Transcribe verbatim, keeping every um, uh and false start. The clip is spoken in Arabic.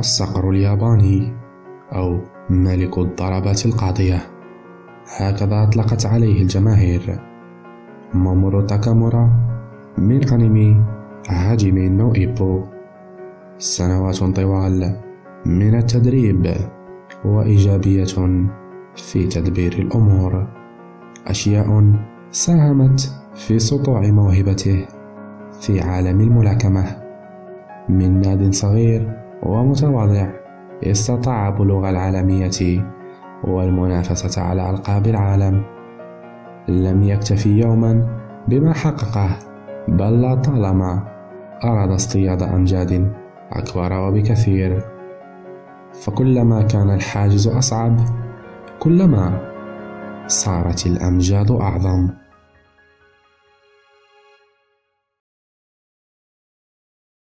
الصقر الياباني أو ملك الضربات القاضية، هكذا أطلقت عليه الجماهير. مامورو تاكامورا من أنمي هاجيمي نو إيبو، سنوات طوال من التدريب وإيجابية في تدبير الأمور، أشياء ساهمت في سطوع موهبته في عالم الملاكمة. من ناد صغير ومتواضع استطاع بلوغ العالمية والمنافسة على ألقاب العالم. لم يكتفي يوما بما حققه، بل لطالما أراد اصطياد أمجاد أكبر وبكثير، فكلما كان الحاجز أصعب كلما صارت الأمجاد أعظم.